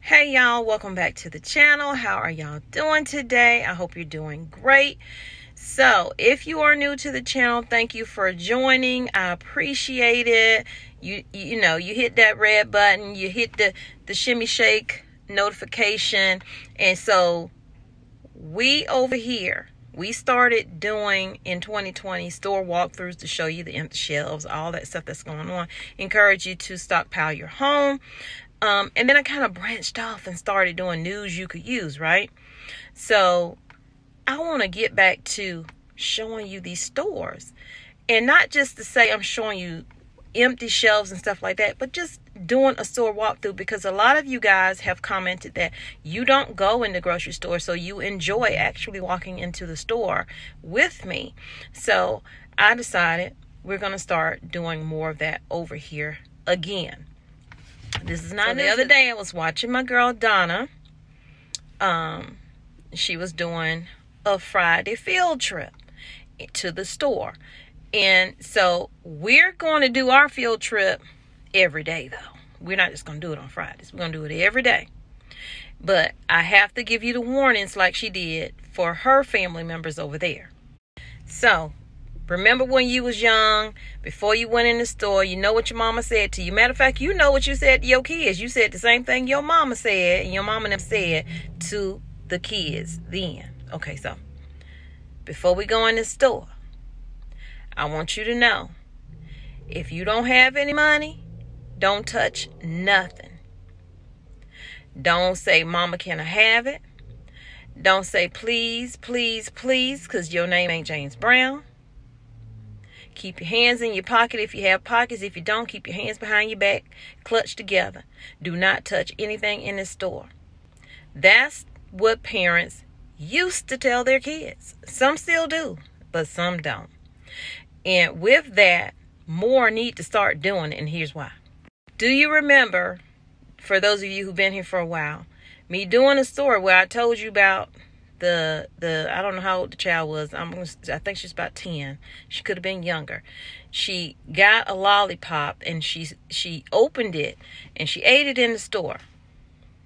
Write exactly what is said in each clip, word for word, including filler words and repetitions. Hey y'all, welcome back to the channel. How are y'all doing today? I hope you're doing great. So if you are new to the channel, thank you for joining. I appreciate it. You you know, you hit that red button, you hit the the shimmy shake notification. And so we over here, we started doing in twenty twenty store walkthroughs to show you the empty shelves, all that stuff that's going on. Encourage you to stockpile your home. Um, and then I kind of branched off and started doing news you could use, right? So I want to get back to showing you these stores. And not just to say I'm showing you empty shelves and stuff like that, but just doing a store walkthrough, because a lot of you guys have commented that you don't go in the grocery store, so you enjoy actually walking into the store with me. So I decided we're going to start doing more of that over here again. This is not so the other day I was watching my girl Donna. Um, she was doing a Friday field trip to the store. And so we're going to do our field trip every day, though. We're not just going to do it on Fridays. We're going to do it every day. But I have to give you the warnings like she did for her family members over there. So remember when you was young, before you went in the store, you know what your mama said to you. Matter of fact, you know what you said to your kids. You said the same thing your mama said and your mama and them said to the kids then. Okay, so before we go in the store, I want you to know, if you don't have any money, don't touch nothing. Don't say, "Mama, can I have it?" Don't say, "Please, please, please," because your name ain't James Brown. Keep your hands in your pocket if you have pockets. If you don't, keep your hands behind your back, clutched together. Do not touch anything in the store. That's what parents used to tell their kids. Some still do, but some don't. And with that, more need to start doing it, and here's why. Do you remember, for those of you who've been here for a while, me doing a story where I told you about The, the, I don't know how old the child was. I'm gonna, I think she's about ten. She could have been younger. She got a lollipop and she, she opened it and she ate it in the store.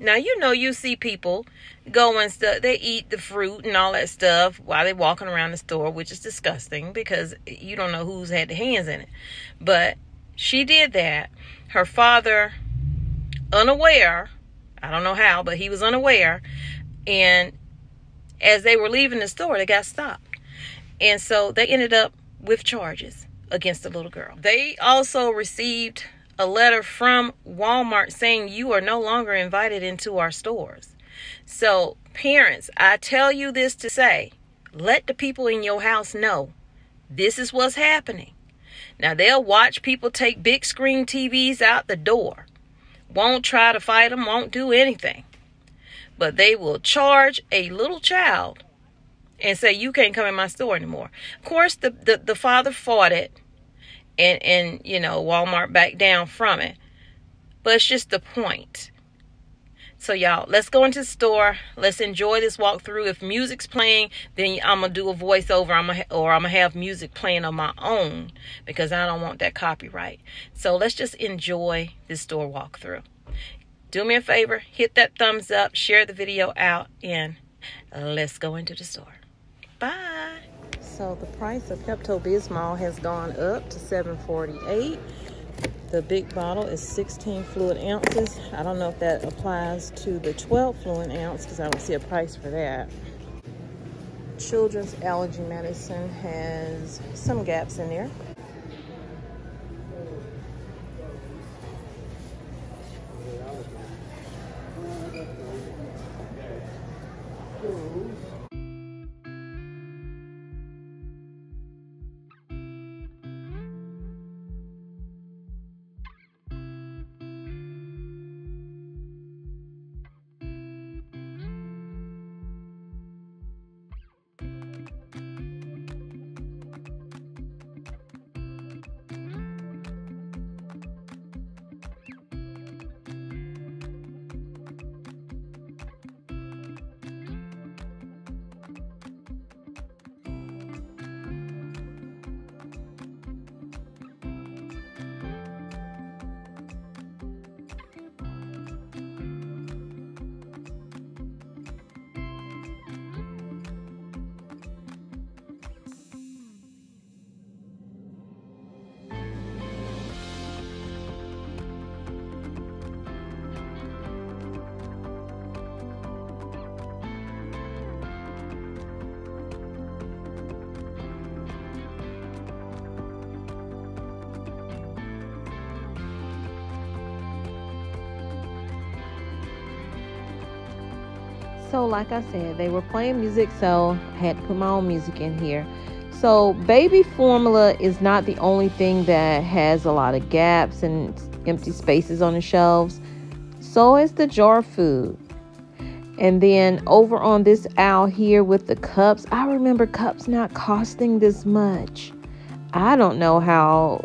Now, you know, you see people go and stuff, they eat the fruit and all that stuff while they're walking around the store, which is disgusting because you don't know who's had the hands in it. But she did that. Her father, unaware, I don't know how, but he was unaware, and as they were leaving the store, they got stopped. And so they ended up with charges against the little girl. They also received a letter from Walmart saying, "You are no longer invited into our stores." So parents, I tell you this to say, let the people in your house know this is what's happening. Now, they'll watch people take big screen T Vs out the door. Won't try to fight them, won't do anything. But they will charge a little child and say, "You can't come in my store anymore." Of course, the, the, the father fought it, and, and, you know, Walmart backed down from it. But it's just the point. So, y'all, let's go into the store. Let's enjoy this walkthrough. If music's playing, then I'm going to do a voiceover, I'm gonna, or I'm going to have music playing on my own because I don't want that copyright. So let's just enjoy this store walkthrough. Do me a favor, hit that thumbs up, share the video out, and let's go into the store. Bye. So the price of Pepto-Bismol has gone up to seven forty-eight. The big bottle is sixteen fluid ounces. I don't know if that applies to the twelve fluid ounce because I don't see a price for that. Children's allergy medicine has some gaps in there. So like I said, they were playing music, so I had to put my own music in here. So baby formula is not the only thing that has a lot of gaps and empty spaces on the shelves. So is the jar food. And then over on this aisle here with the cups, I remember cups not costing this much. I don't know how,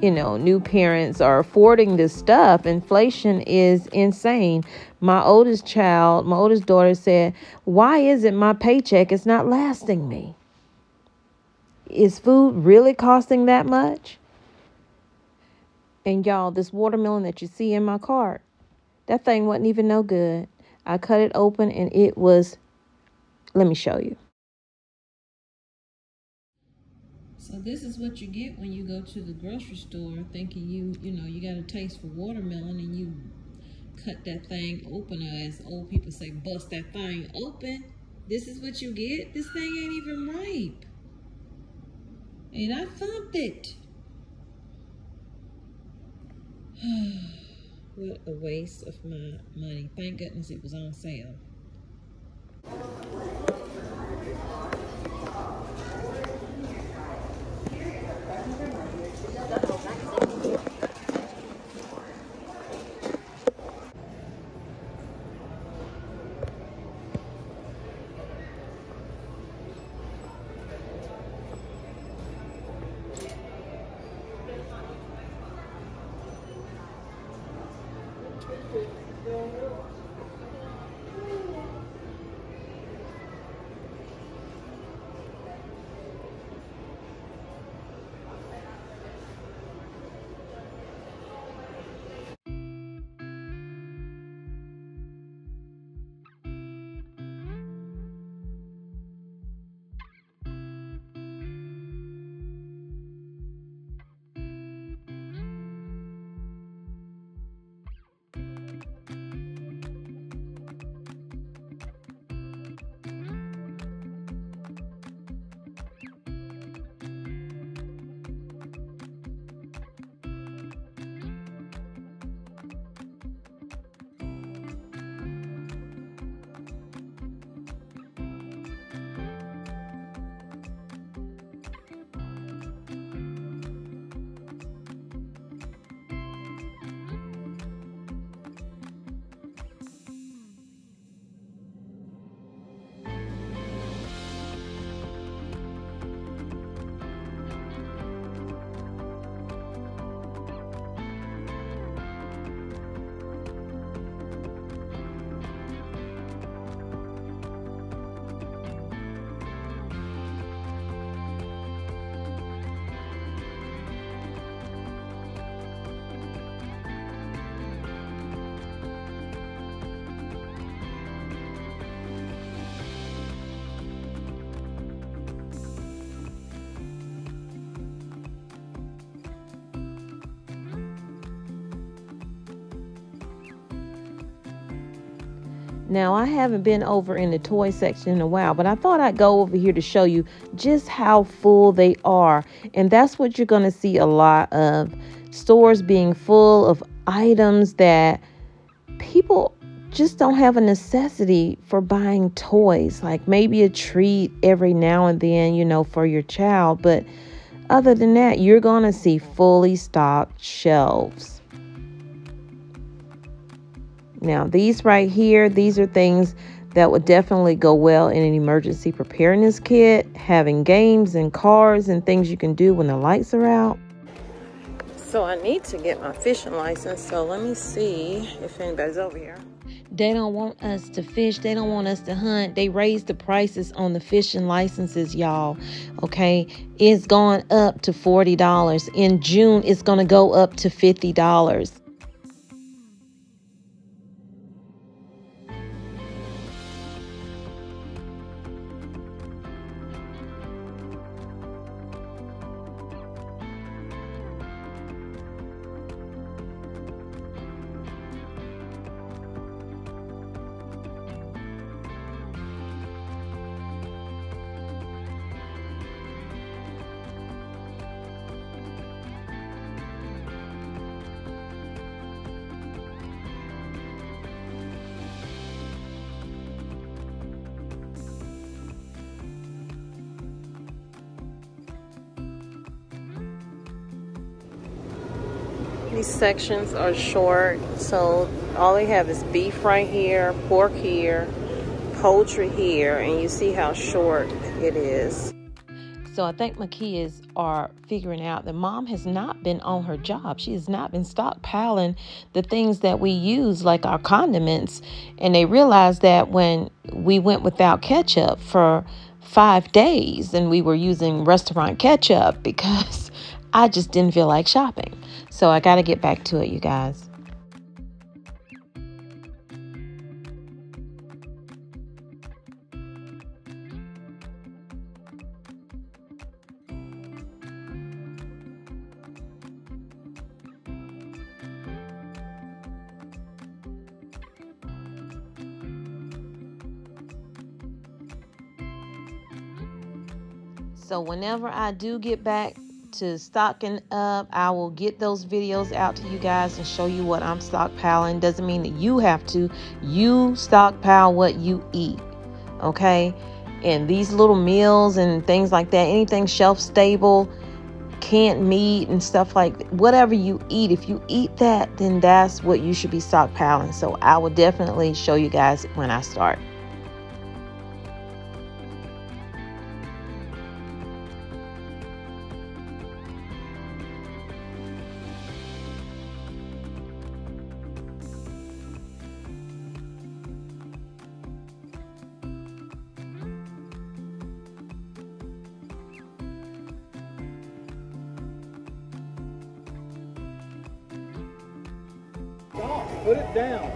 you know, new parents are affording this stuff. Inflation is insane. My oldest child, my oldest daughter said, "Why is it my paycheck is not lasting me? Is food really costing that much?" And y'all, this watermelon that you see in my cart, that thing wasn't even no good. I cut it open and it was, let me show you. So this is what you get when you go to the grocery store thinking you, you know, you got a taste for watermelon and you cut that thing open, or as old people say, bust that thing open. This is what you get. This thing ain't even ripe. And I thumped it. What a waste of my money. Thank goodness it was on sale. Now, I haven't been over in the toy section in a while, but I thought I'd go over here to show you just how full they are. And that's what you're going to see a lot of, stores being full of items that people just don't have a necessity for buying toys, like maybe a treat every now and then, you know, for your child. But other than that, you're going to see fully stocked shelves. Now, these right here, these are things that would definitely go well in an emergency preparedness kit, having games and cards and things you can do when the lights are out. So I need to get my fishing license, so let me see if anybody's over here. They don't want us to fish. They don't want us to hunt. They raised the prices on the fishing licenses, y'all. Okay, it's gone up to forty dollars. In June, it's going to go up to fifty dollars. these sections are short, so all they have is beef right here, pork here, poultry here, and you see how short it is. So I think my kids are figuring out that mom has not been on her job. She has not been stockpiling the things that we use, like our condiments. And they realized that when we went without ketchup for five days and we were using restaurant ketchup because I just didn't feel like shopping. So I got to get back to it, you guys. So whenever I do get back to stocking up, I will get those videos out to you guys and show you what I'm stockpiling. Doesn't mean that you have to. You stockpile what you eat, okay? And these little meals and things like that, anything shelf stable, canned meat and stuff like that, whatever you eat, if you eat that, then that's what you should be stockpiling. So I will definitely show you guys when I start. Put it down.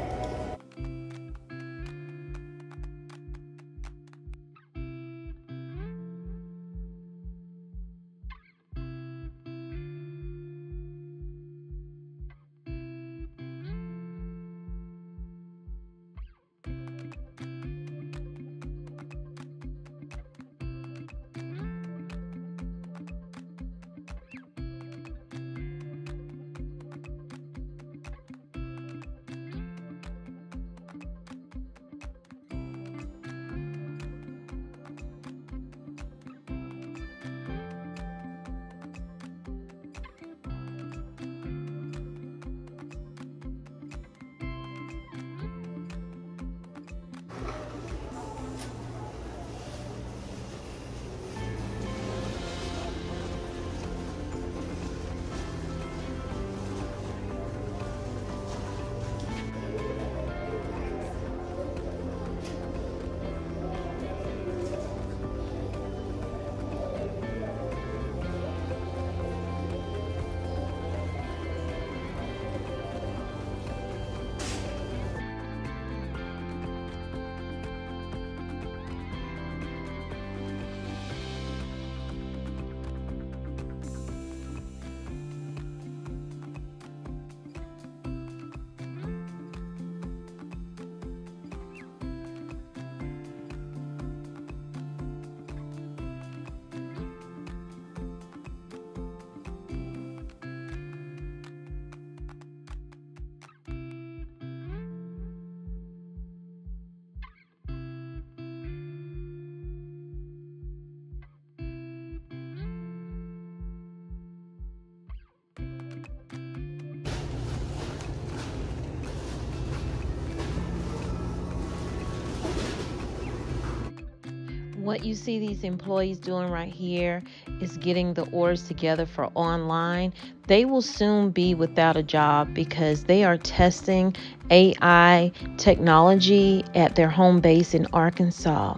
What you see these employees doing right here is getting the orders together for online. They will soon be without a job because they are testing A I technology at their home base in Arkansas.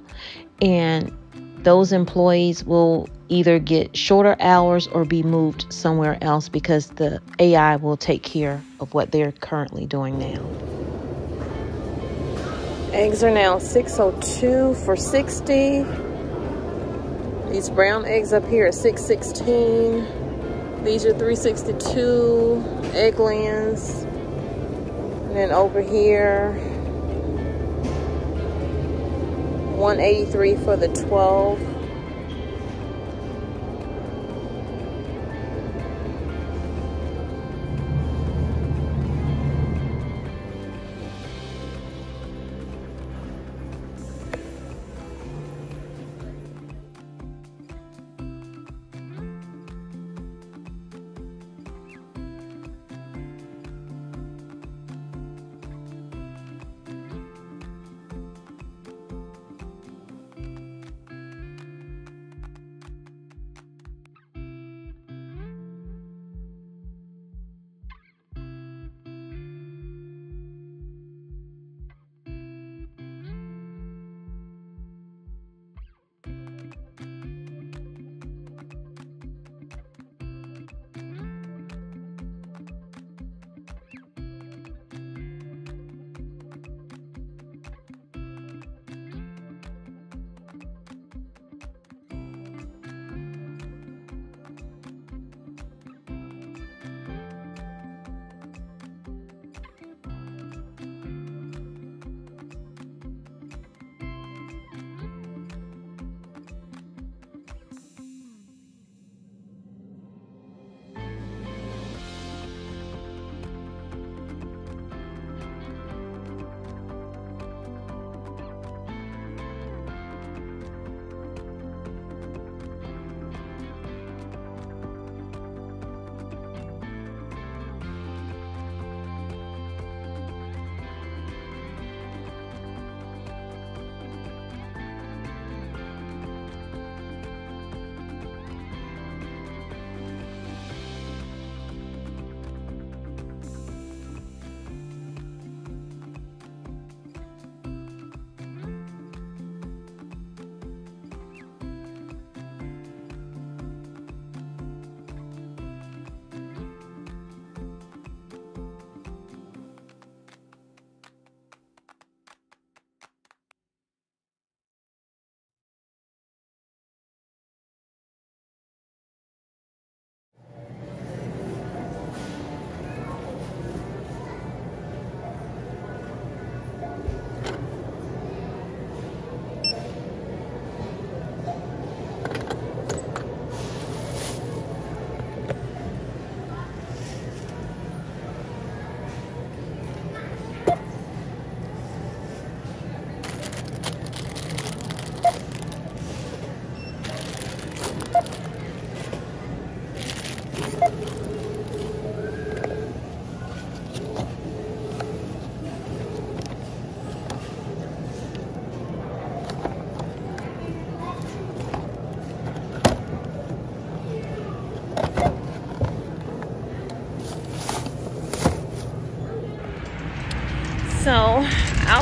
And those employees will either get shorter hours or be moved somewhere else because the A I will take care of what they're currently doing now. Eggs are now six oh two for sixty. These brown eggs up here are six sixteen. These are three sixty-two. Eggland's. And then over here, one eighty-three for the twelve.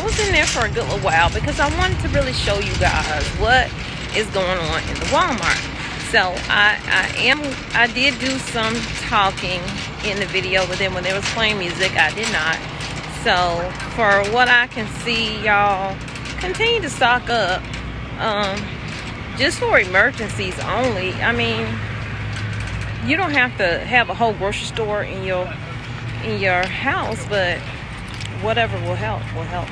was in there for a good little while because I wanted to really show you guys what is going on in the Walmart. So I, I am I did do some talking in the video, but then when there was playing music, I did not. So for what I can see, y'all continue to stock up, um, just for emergencies only. I mean, you don't have to have a whole grocery store in your in your house, but whatever will help will help.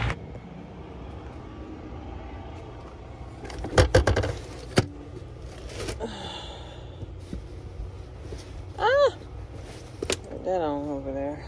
Ah, put that on over there.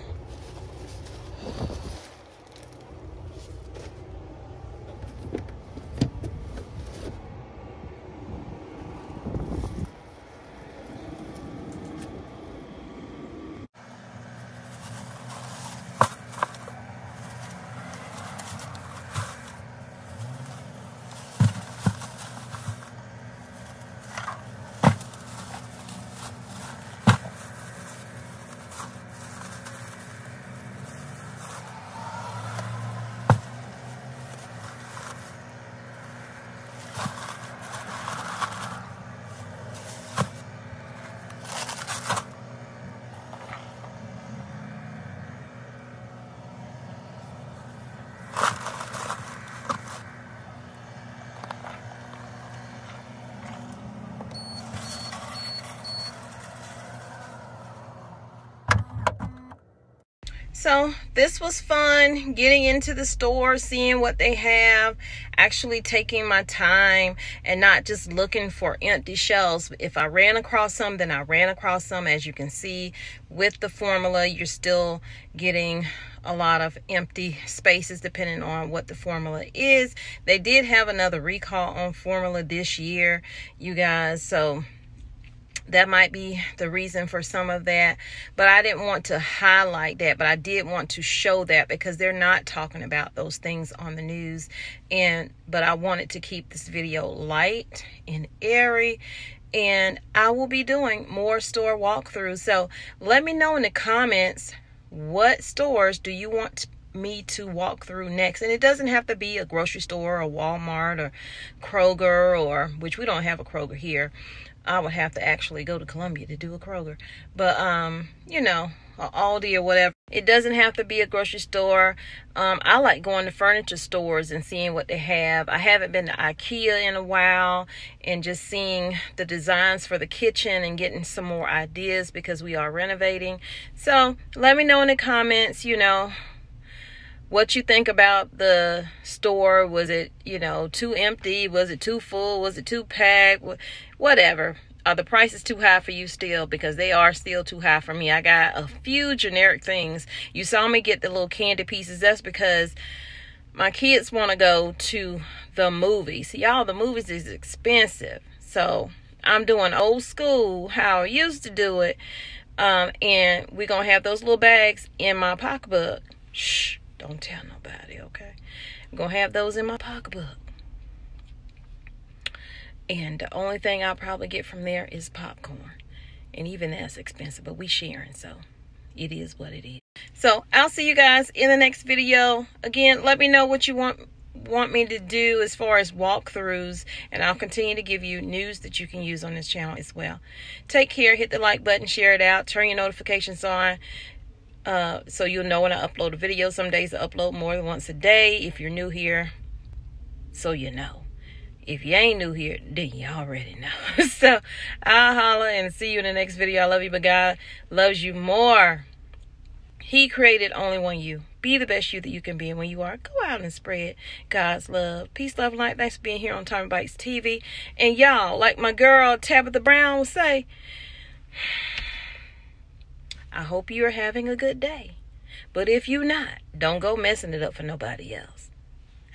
So this was fun, getting into the store, seeing what they have, actually taking my time and not just looking for empty shelves. If I ran across some, then I ran across some. As you can see with the formula, you're still getting a lot of empty spaces depending on what the formula is. They did have another recall on formula this year, you guys, so that might be the reason for some of that, but I didn't want to highlight that, but I did want to show that because they're not talking about those things on the news. And but I wanted to keep this video light and airy, and I will be doing more store walkthroughs. So let me know in the comments, what stores do you want to me to walk through next? And it doesn't have to be a grocery store or Walmart or Kroger, or which we don't have a Kroger here. I would have to actually go to Columbia to do a Kroger, but um you know, an Aldi or whatever. It doesn't have to be a grocery store. um I like going to furniture stores and seeing what they have. I haven't been to IKEA in a while, and just seeing the designs for the kitchen and getting some more ideas because we are renovating. So let me know in the comments, you know, what you think about the store. Was it, you know, too empty? Was it too full? Was it too packed? Whatever. Are the prices too high for you still? Because they are still too high for me. I got a few generic things. You saw me get the little candy pieces. That's because my kids want to go to the movies. Y'all, the movies is expensive. So I'm doing old school, how I used to do it. Um, and we're going to have those little bags in my pocketbook. Shh. Don't tell nobody, okay? I'm gonna have those in my pocketbook. And the only thing I'll probably get from there is popcorn. And even that's expensive, but we sharing, so it is what it is. So I'll see you guys in the next video. Again, let me know what you want want me to do as far as walkthroughs, and I'll continue to give you news that you can use on this channel as well. Take care, hit the like button, share it out, turn your notifications on. Uh, so you'll know when I upload a video. Some days I upload more than once a day. If you're new here, so you know. If you ain't new here, then you already know. So I'll holler and see you in the next video. I love you, but God loves you more. He created only one you. Be the best you that you can be. And when you are, go out and spread God's love. Peace, love, and light. Thanks for being here on Tommy Bites T V. And y'all, like my girl Tabitha Brown will say, I hope you are having a good day. But if you're not, don't go messing it up for nobody else.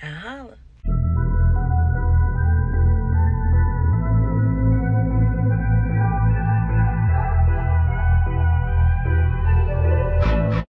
I holla.